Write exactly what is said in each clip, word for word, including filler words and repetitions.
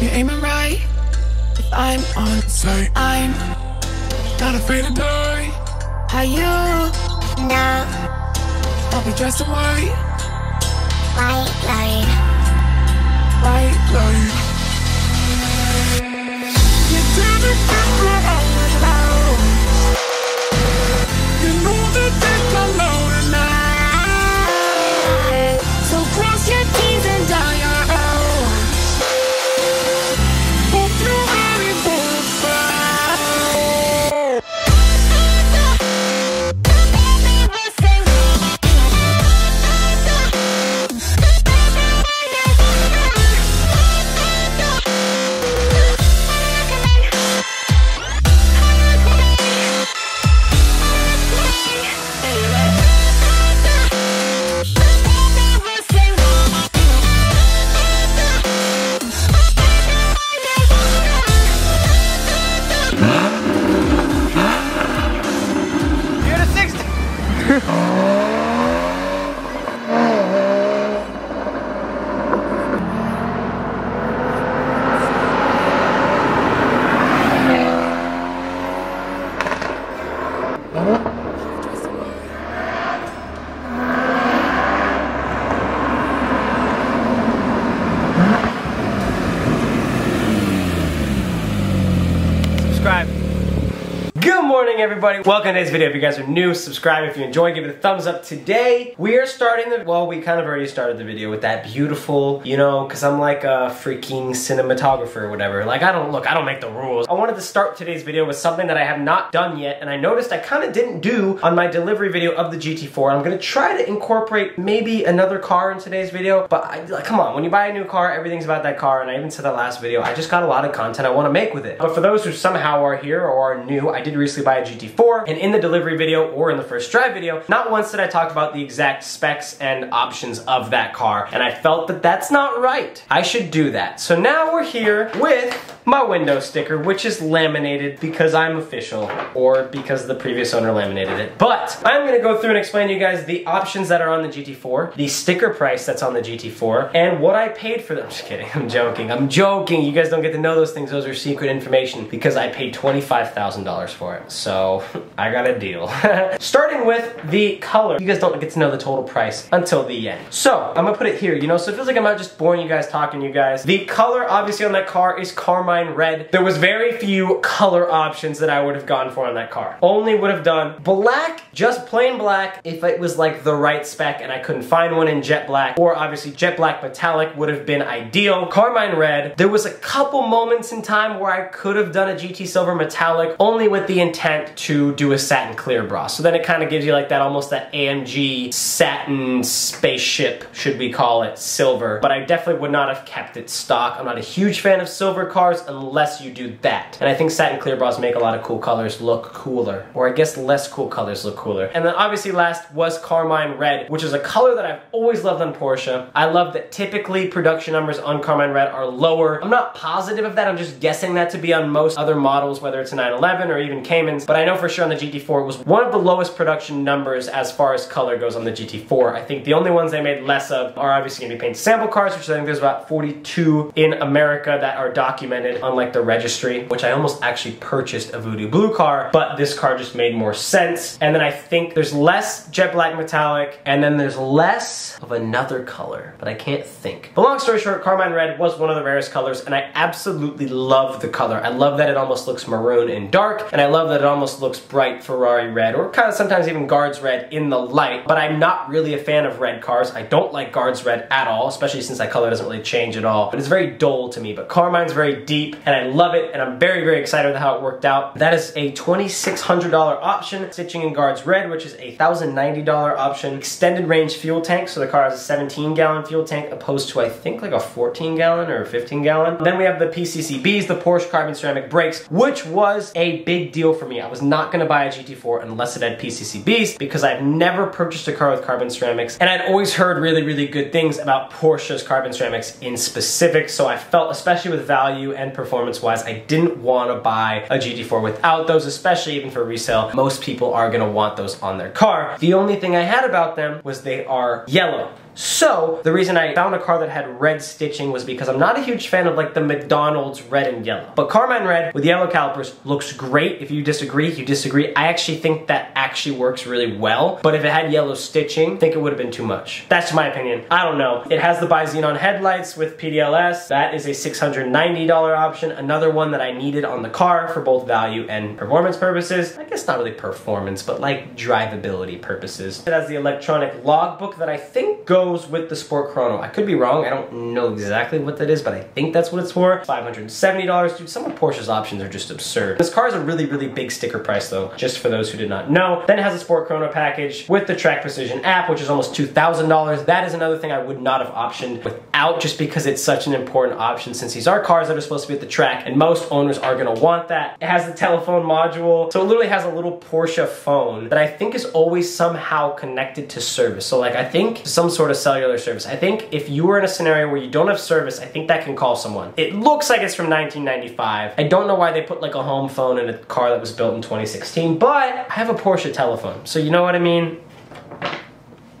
you're aiming right. If I'm on sight, I'm not afraid to die. How you know? I'll be dressed in white. White light. White light. You did it before I was loud. You know that they're alone tonight. So cross your T's and dot your O's. Hope you're ready for a fight. Everybody, welcome to today's video. If you guys are new, subscribe. If you enjoy, give it a thumbs up. Today we are starting the, well, we kind of already started the video with that beautiful, you know, because I'm like a freaking cinematographer or whatever, like I don't look I don't make the rules. I wanted to start today's video with something that I have not done yet, and I noticed I kind of didn't do on my delivery video of the G T four. I'm gonna try to incorporate maybe another car in today's video, but I, like, come on, when you buy a new car, everything's about that car. And I even said that last video, I just got a lot of content I want to make with it. But for those who somehow are here or are new, I did recently buy a G T four, and in the delivery video or in the first drive video, not once did I talk about the exact specs and options of that car, and I felt that that's not right. I should do that. So now we're here with my window sticker, which is laminated because I'm official, or because the previous owner laminated it. But I'm gonna go through and explain to you guys the options that are on the G T four, the sticker price that's on the G T four, and what I paid for them. I'm just kidding, I'm joking, I'm joking. You guys don't get to know those things, those are secret information, because I paid twenty-five thousand dollars for it. So I got a deal. Starting with the color, you guys don't get to know the total price until the end. So I'm gonna put it here, you know, so it feels like I'm not just boring you guys talking to you guys. The color obviously on that car is Carmine Red. There was very few color options that I would have gone for on that car. Only would have done black, just plain black, if it was like the right spec and I couldn't find one in jet black, or obviously jet black metallic would have been ideal. Carmine Red, there was a couple moments in time where I could have done a G T Silver metallic, only with the intent to do a satin clear bra. So then it kind of gives you like that, almost that A M G satin spaceship, should we call it, silver. But I definitely would not have kept it stock. I'm not a huge fan of silver cars unless you do that. And I think satin clear bras make a lot of cool colors look cooler. Or I guess less cool colors look cooler. And then obviously last was Carmine Red, which is a color that I've always loved on Porsche. I love that typically production numbers on Carmine Red are lower. I'm not positive of that. I'm just guessing that to be on most other models, whether it's a nine eleven or even Cayman. But I know for sure on the G T four it was one of the lowest production numbers as far as color goes on the G T four. I think the only ones they made less of are obviously going to be paint sample cars, which I think there's about forty-two in America that are documented on like the registry, which I almost actually purchased a Voodoo Blue car, but this car just made more sense. And then I think there's less jet black metallic, and then there's less of another color, but I can't think. But long story short, Carmine Red was one of the rarest colors, and I absolutely love the color. I love that it almost looks maroon and dark, and I love that it almost looks bright Ferrari red, or kind of sometimes even Guards Red in the light. But I'm not really a fan of red cars. I don't like Guards Red at all, especially since that color doesn't really change at all. But it's very dull to me, but Carmine's very deep and I love it, and I'm very, very excited with how it worked out. That is a twenty-six hundred dollar option, stitching in Guards Red, which is a one thousand ninety dollar option. Extended range fuel tank, so the car has a seventeen gallon fuel tank opposed to I think like a fourteen gallon or a fifteen gallon. Then we have the P C C Bs, the Porsche carbon ceramic brakes, which was a big deal for me. I was not gonna buy a G T four unless it had P C C Bs, because I've never purchased a car with carbon ceramics, and I'd always heard really, really good things about Porsche's carbon ceramics in specific. So I felt, especially with value and performance wise, I didn't want to buy a G T four without those, especially even for resale. Most people are gonna want those on their car. The only thing I had about them was they are yellow. So the reason I found a car that had red stitching was because I'm not a huge fan of like the McDonald's red and yellow. But Carmine red with yellow calipers looks great. If you disagree, you disagree. I actually think that actually works really well. But if it had yellow stitching, I think it would have been too much. That's my opinion. I don't know. It has the Bi-Xenon headlights with P D L S. That is a six hundred ninety dollar option. Another one that I needed on the car for both value and performance purposes. I guess not really performance, but like drivability purposes. It has the electronic logbook that I think goes with the Sport Chrono. I could be wrong. I don't know exactly what that is, but I think that's what it's for. five hundred seventy dollars. Dude, some of Porsche's options are just absurd. This car is a really, really big sticker price though, just for those who did not know. Then it has a Sport Chrono package with the Track Precision app, which is almost two thousand dollars. That is another thing I would not have optioned without, just because it's such an important option since these are cars that are supposed to be at the track and most owners are gonna want that. It has the telephone module. So it literally has a little Porsche phone that I think is always somehow connected to service. So like I think some sort of cellular service. I think if you were in a scenario where you don't have service, I think that can call someone. It looks like it's from nineteen ninety-five. I don't know why they put like a home phone in a car that was built in twenty sixteen, but I have a Porsche telephone. So you know what I mean?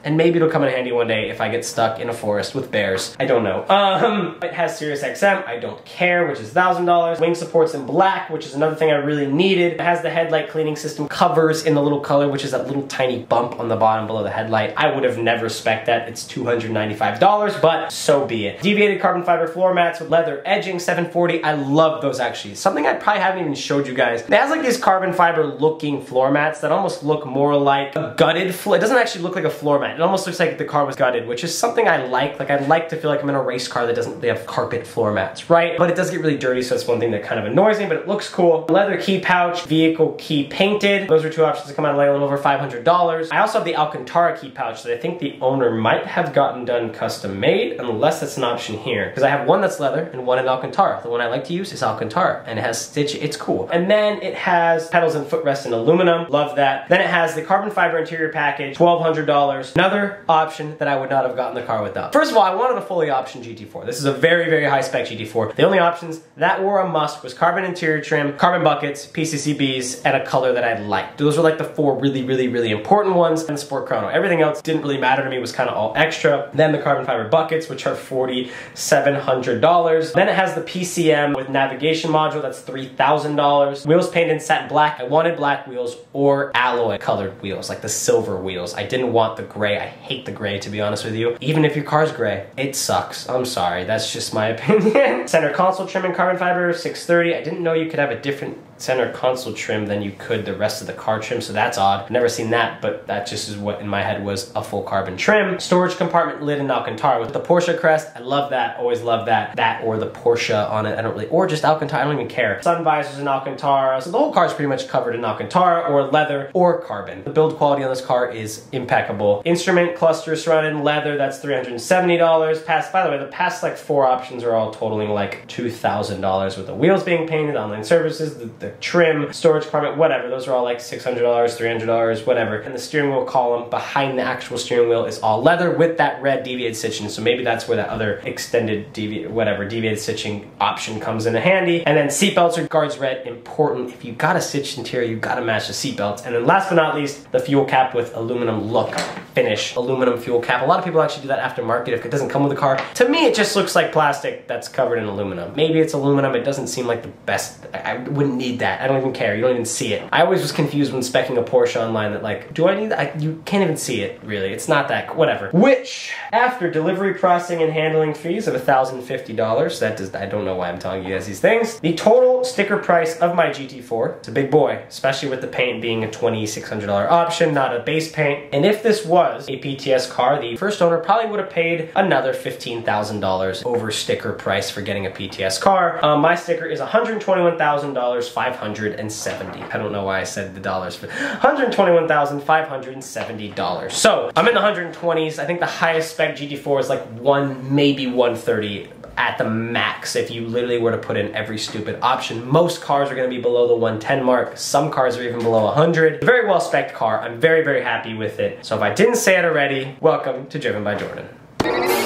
And maybe it'll come in handy one day if I get stuck in a forest with bears. I don't know. Um, it has Sirius X M, I don't care, which is one thousand dollars. Wing supports in black, which is another thing I really needed. It has the headlight cleaning system covers in the little color, which is that little tiny bump on the bottom below the headlight. I would have never spec'd that. It's two hundred ninety-five dollars, but so be it. Deviated carbon fiber floor mats with leather edging, seven forty. I love those actually. Something I probably haven't even showed you guys. It has like these carbon fiber looking floor mats that almost look more like a gutted floor. It doesn't actually look like a floor mat. It almost looks like the car was gutted, which is something I like. Like, I like to feel like I'm in a race car that doesn't really have carpet floor mats, right? But it does get really dirty, so that's one thing that kind of annoys me, but it looks cool. Leather key pouch, vehicle key painted. Those are two options that come out of like a little over five hundred dollars. I also have the Alcantara key pouch that I think the owner might have gotten done custom made, unless that's an option here. Because I have one that's leather and one in Alcantara. The one I like to use is Alcantara, and it has stitch, it's cool. And then it has pedals and footrest in aluminum. Love that. Then it has the carbon fiber interior package, twelve hundred dollars. Another option that I would not have gotten the car without. First of all, I wanted a fully optioned G T four. This is a very, very high spec G T four. The only options that were a must was carbon interior trim, carbon buckets, P C C Bs, and a color that I liked. Those were like the four really, really, really important ones, and Sport Chrono. Everything else didn't really matter to me, it was kind of all extra. Then the carbon fiber buckets, which are forty-seven hundred dollars. Then it has the P C M with navigation module, that's three thousand dollars. Wheels painted in satin black. I wanted black wheels or alloy colored wheels, like the silver wheels. I didn't want the gray. I hate the gray, to be honest with you. Even if your car's gray, it sucks. I'm sorry, that's just my opinion. Center console trim in carbon fiber, six thirty. I didn't know you could have a different center console trim than you could the rest of the car trim, so that's odd. I've never seen that, but that just is what in my head was a full carbon trim. Storage compartment lid in Alcantara with the Porsche crest. I love that, always love that. That or the Porsche on it, I don't really, or just Alcantara, I don't even care. Sun visors in Alcantara, so the whole car's pretty much covered in Alcantara or leather or carbon. The build quality on this car is impeccable. Instrument cluster surrounded in leather, that's three hundred seventy dollars. Past, by the way, the past like four options are all totaling like two thousand dollars with the wheels being painted, online services, the, the trim, storage compartment, whatever. Those are all like six hundred dollars, three hundred dollars, whatever. And the steering wheel column behind the actual steering wheel is all leather with that red deviated stitching. So maybe that's where that other extended deviated, whatever, deviated stitching option comes into handy. And then seatbelts or guards red, important. If you got a stitched interior, you gotta match the seatbelts. And then last but not least, the fuel cap with aluminum look. Finish aluminum fuel cap. A lot of people actually do that aftermarket if it doesn't come with the car. To me, it just looks like plastic that's covered in aluminum. Maybe it's aluminum. It doesn't seem like the best. I wouldn't need that. I don't even care. You don't even see it. I always was confused when speccing a Porsche online that like, do I need that? I, you can't even see it really. It's not that, whatever. Which, after delivery, processing, and handling fees of one thousand fifty dollars, that does, I don't know why I'm telling you guys these things. The total sticker price of my G T four, it's a big boy, especially with the paint being a twenty-six hundred dollar option, not a base paint. And if this was was a P T S car, the first owner probably would have paid another fifteen thousand dollars over sticker price for getting a P T S car. Um, my sticker is one hundred twenty-one thousand five hundred seventy dollars. I don't know why I said the dollars, but one hundred twenty-one thousand five hundred seventy dollars. So I'm in the one hundred twenties. I think the highest spec G T four is like one, maybe one thirty. At the max, if you literally were to put in every stupid option. Most cars are gonna be below the one ten mark. Some cars are even below one hundred. Very well spec'd car. I'm very, very happy with it. So if I didn't say it already, welcome to Driven by Jordan.